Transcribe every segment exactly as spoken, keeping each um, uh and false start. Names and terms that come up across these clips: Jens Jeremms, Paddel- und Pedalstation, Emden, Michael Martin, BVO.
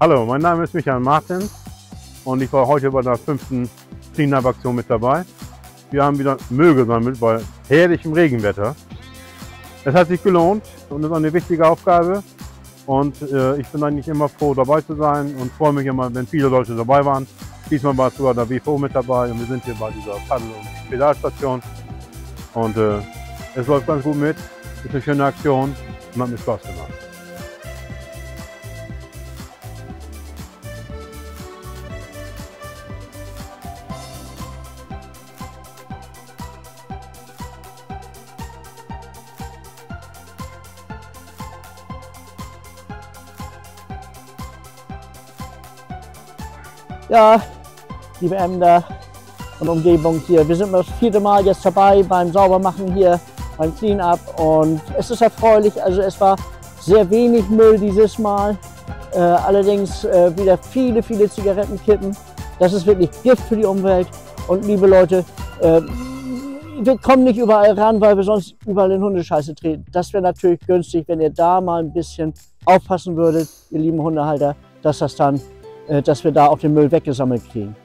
Hallo, mein Name ist Michael Martin und ich war heute bei der fünften Cleanup-Aktion mit dabei. Wir haben wieder Müll gesammelt bei herrlichem Regenwetter. Es hat sich gelohnt und ist eine wichtige Aufgabe. Und äh, ich bin eigentlich immer froh, dabei zu sein und freue mich immer, wenn viele Leute dabei waren. Diesmal war sogar der B V O mit dabei und wir sind hier bei dieser Paddel- und Pedalstation. Und äh, es läuft ganz gut mit, ist eine schöne Aktion und hat mir Spaß gemacht. Ja, liebe Ämter und Umgebung hier, wir sind das vierte Mal jetzt dabei beim Saubermachen hier, beim Cleanup, und es ist erfreulich, also es war sehr wenig Müll dieses Mal, äh, allerdings äh, wieder viele, viele Zigarettenkippen. Das ist wirklich Gift für die Umwelt, und liebe Leute, äh, wir kommen nicht überall ran, weil wir sonst überall in Hundescheiße treten. Das wäre natürlich günstig, wenn ihr da mal ein bisschen aufpassen würdet, ihr lieben Hundehalter, dass das dann dass wir da auch den Müll weggesammelt kriegen.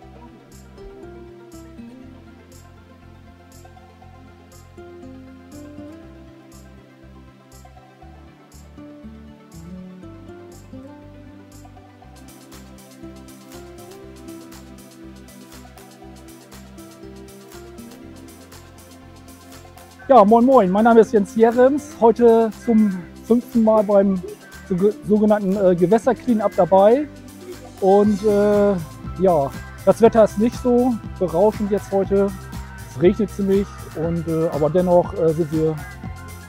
Ja, moin moin, mein Name ist Jens Jeremms, heute zum fünften Mal beim sogenannten äh, Gewässer-Cleanup dabei. Und äh, ja, das Wetter ist nicht so berauschend jetzt heute, es regnet ziemlich, und, äh, aber dennoch äh, sind wir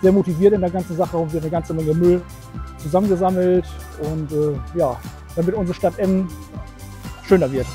sehr motiviert in der ganzen Sache und wir haben eine ganze Menge Müll zusammengesammelt, und äh, ja, damit unsere Stadt Emden schöner wird.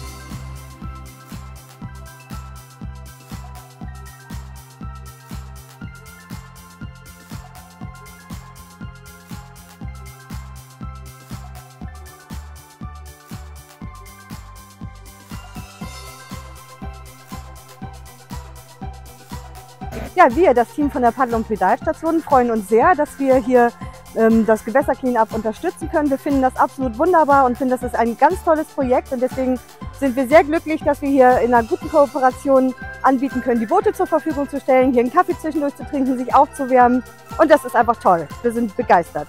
Ja, wir, das Team von der Paddel- und Pedalstation, freuen uns sehr, dass wir hier ähm, das Gewässer-Cleanup unterstützen können. Wir finden das absolut wunderbar und finden, das ist ein ganz tolles Projekt, und deswegen sind wir sehr glücklich, dass wir hier in einer guten Kooperation anbieten können, die Boote zur Verfügung zu stellen, hier einen Kaffee zwischendurch zu trinken, sich aufzuwärmen, und das ist einfach toll. Wir sind begeistert.